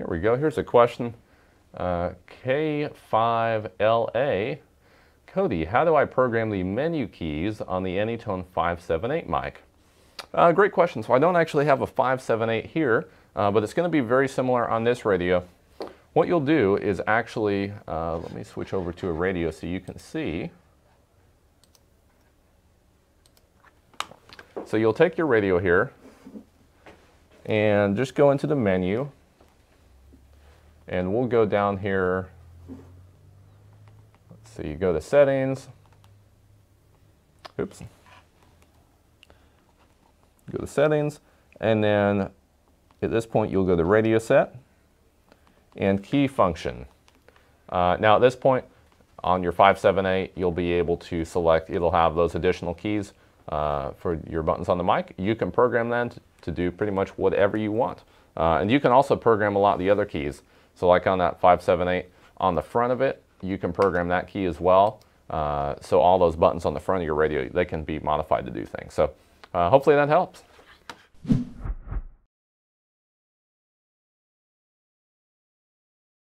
Here we go. Here's a question. K5LA. Cody, how do I program the menu keys on the Anytone 578 mic? Great question. So I don't actually have a 578 here, but it's going to be very similar on this radio. What you'll do is actually, let me switch over to a radio so you can see. So you'll take your radio here and just go into the menu, and we'll go down here. So you go to settings, oops, go to settings, and then at this point you'll go to radio set and key function. Now at this point on your 578 you'll be able to select, it'll have those additional keys for your buttons on the mic. You can program them to do pretty much whatever you want. And you can also program a lot of the other keys. So like on that 578 on the front of it, you can program that key as well. So all those buttons on the front of your radio, they can be modified to do things. So hopefully that helps.